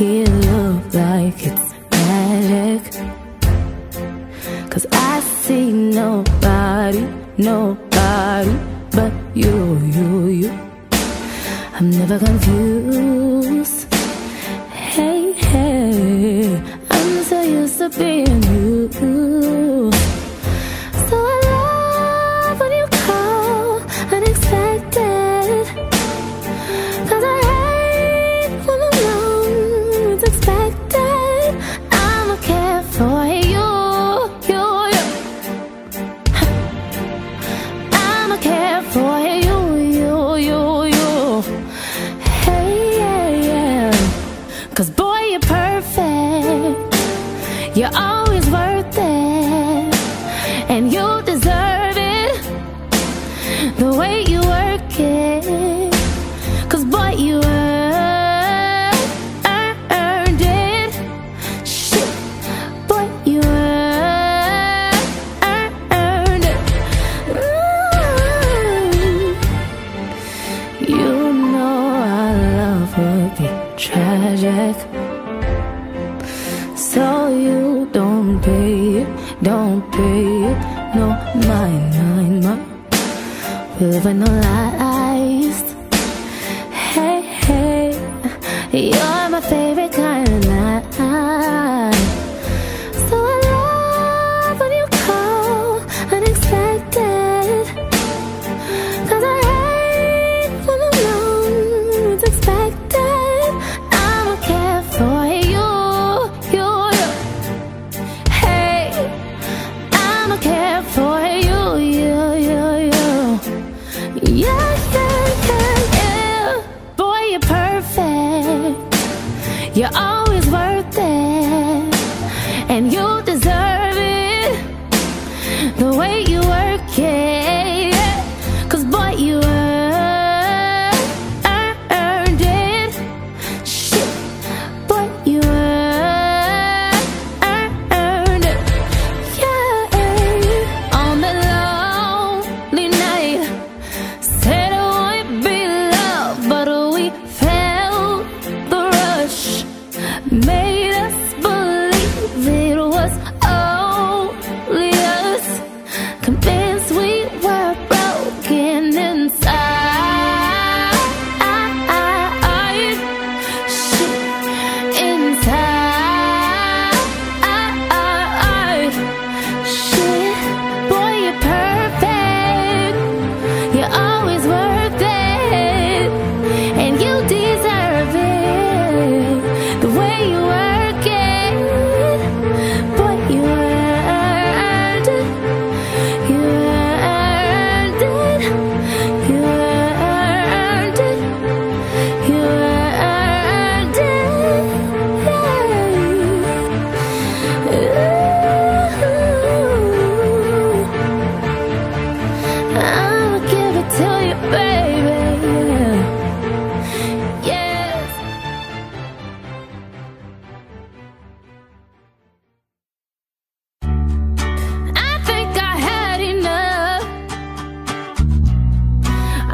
make it look like it's magic, 'cause I see nobody, nobody but you, you, you. I'm never confused. Hey, hey, I'm so used to being you. So I love when you call unexpected, 'cause I hate when I'm alone, it's expected. I'ma care for you, you, you. I'ma care for you, you, you, you. Hey, yeah, yeah. 'Cause boy, you're perfect, you're always worth it, and you deserve it, the way you work it. 'Cause boy, you earned it. Shit, boy, you earned it. Ooh. You know our love would be tragic, so you don't pay it, don't pay it, no mind, mind, mind. We live in no lies. Hey, hey, you're my favorite kind of night. So I love when you call unexpected, 'cause I hate when I'm alone, it's expected. I'ma care for you, you, you. Hey, I'ma care for you, you, you, you. Yeah, yeah, yeah, yeah. Boy, you're perfect, you're always worth it, and you deserve it, the way you work it. 'Cause boy, you earned it. Shit, boy, you earned it. Yeah. On the lonely night, said it would be love, but we felt the rush, made us believe it was only us, convinced we were broken inside. Shit, inside. Shit, boy, you're perfect, you're always worth it, and you deserve it, the way you work it. Boy, you earned it, you earned it, you earned it, you earned it. I'ma give it to you, baby. Yes. I think I had enough.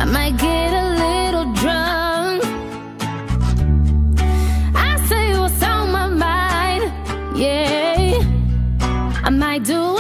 I might get a little drunk. I say what's on my mind. Yeah, I might do